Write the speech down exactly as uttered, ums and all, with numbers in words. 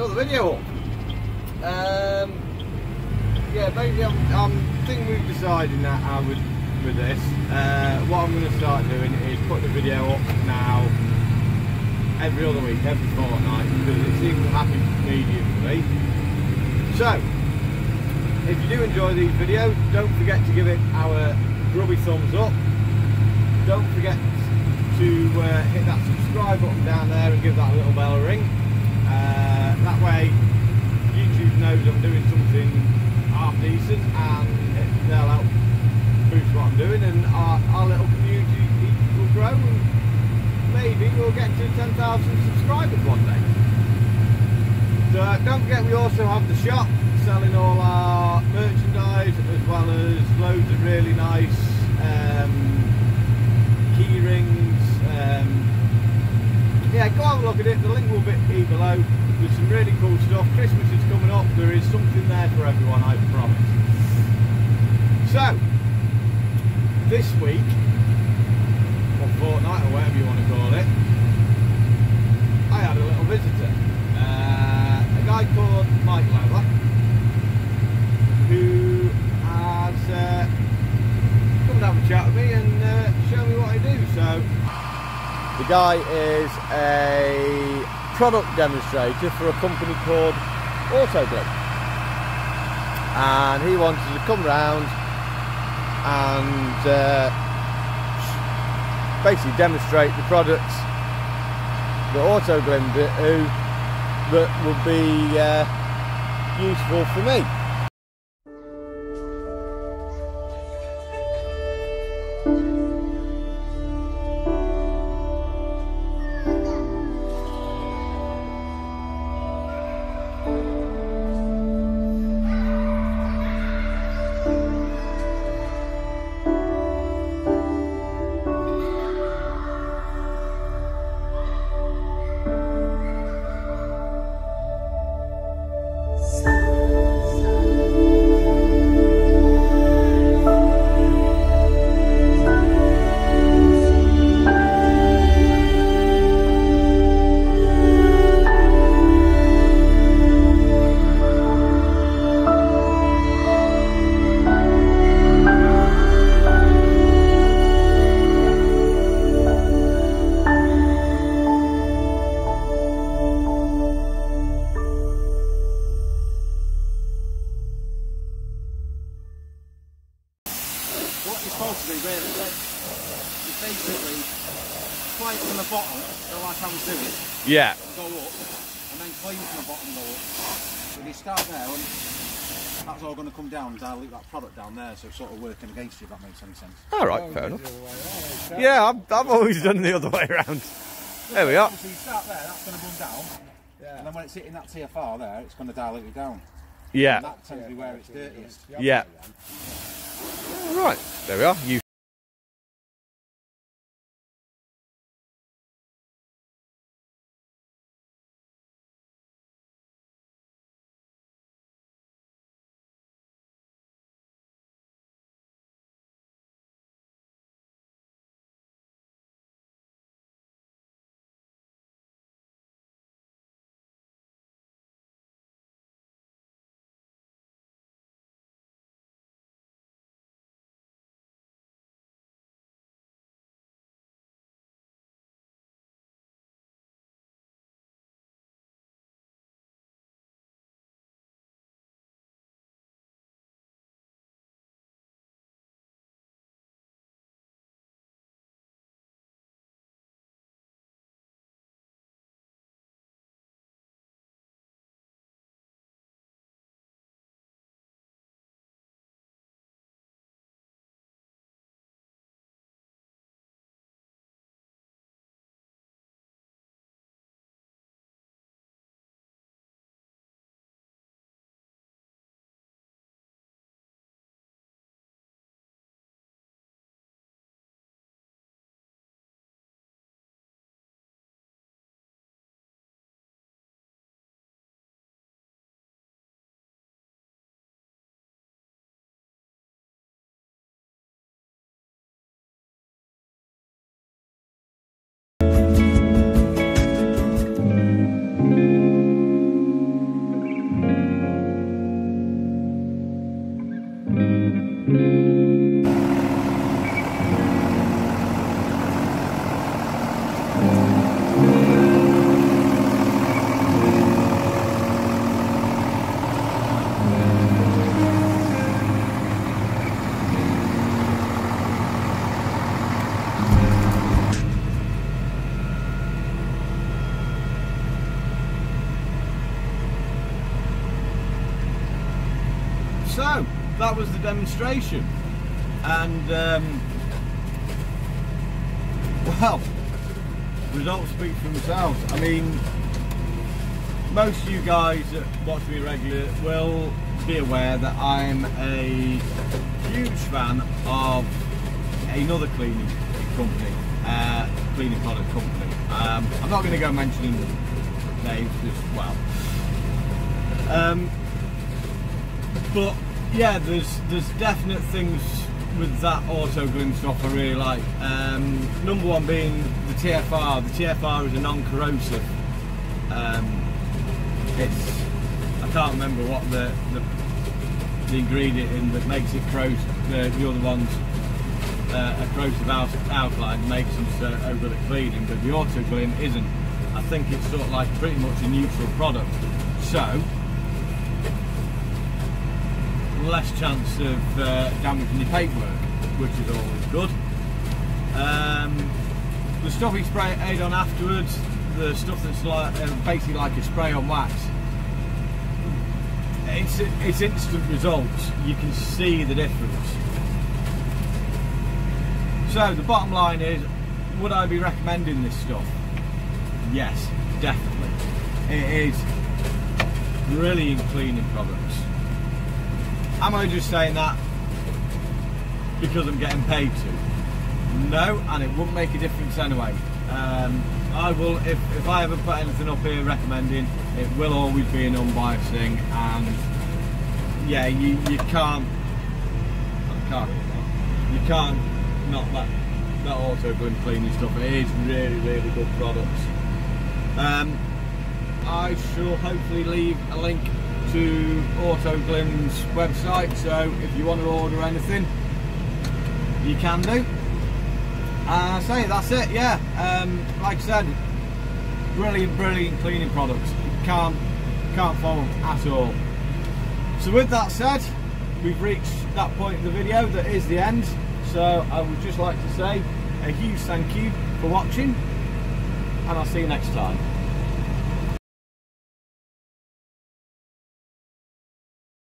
another video up. Um, yeah, basically I'm, I'm thinking we've decided that I would, with this, uh, what I'm going to start doing is put the video up now every other week, every fortnight, because it seems a happy medium for me. So, if you do enjoy these videos, don't forget to give it our grubby thumbs up. Don't forget to uh, hit that subscribe button down there and give that a little bell a ring. Uh, that way YouTube knows I'm doing something half decent and it, they'll help boost what I'm doing, and our, our little community will grow and maybe we'll get to ten thousand subscribers one day. So uh, don't forget we also have the shop selling all our merchandise, as well as loads of really nice um, key rings. Um, yeah, go have a look at it, the link will be below. There's some really cool stuff. Christmas is coming up, there is something there for everyone, I promise. So, this week, or fortnight, or whatever you want to call it, I had a little visitor. Uh, a guy called Mike Lower, who has uh, come and have a chat with me and uh, show me what I do. So, the guy is a product demonstrator for a company called Autoglym, and he wanted to come round and uh, basically demonstrate the products that Autoglym do that would be uh, useful for me. Yeah. Go up, and then climb from the bottom, go up. So you start there, and that's all going to come down, and I'll leave that product down there, so it's sort of working against you, if that makes any sense. Alright, fair enough. Yeah, I've, I've always done the other way around. There we are. So you start there, that's going to run down, yeah. And then when it's hitting that T F R there, it's going to dilute it down. Yeah. And that tends to be where it's dirtiest. Yeah. Alright, there we are. You So that was the demonstration, and um, well, results speak for themselves. I mean, most of you guys that watch me regularly will be aware that I'm a huge fan of another cleaning company, uh, cleaning product company. Um, I'm not going to go mentioning names as well. Um, but yeah, there's there's definite things with that Autoglym stuff I really like. Um, number one being the T F R. The T F R is a non-corrosive. Um, it's I can't remember what the the, the ingredient in that makes it corrosive. The, the other ones. Uh, a corrosive alkaline makes them so overly cleaning, but the Autoglym isn't. I think it's sort of like pretty much a neutral product, so less chance of uh, damaging your paintwork, which is always good. Um, the stuff you spray aid on afterwards, the stuff that's like uh, basically like a spray on wax, it's, it's instant results. You can see the difference. So the bottom line is, would I be recommending this stuff? Yes, definitely. It is brilliant cleaning products. Am I just saying that because I'm getting paid to? No, and it wouldn't make a difference anyway. Um, I will, if, if I ever put anything up here recommending, it will always be an unbiased thing, and yeah, you, you can't, I can't, you can't, not that that Autoglym cleaning stuff. It is really really good products. um, I shall hopefully leave a link to Autoglym's website, so if you want to order anything you can do. I uh, say so that's it. Yeah, um, like I said, brilliant brilliant cleaning products. Can't can't follow at all. So with that said, we've reached that point of the video that is the end. So I would just like to say a huge thank you for watching, and I'll see you next time.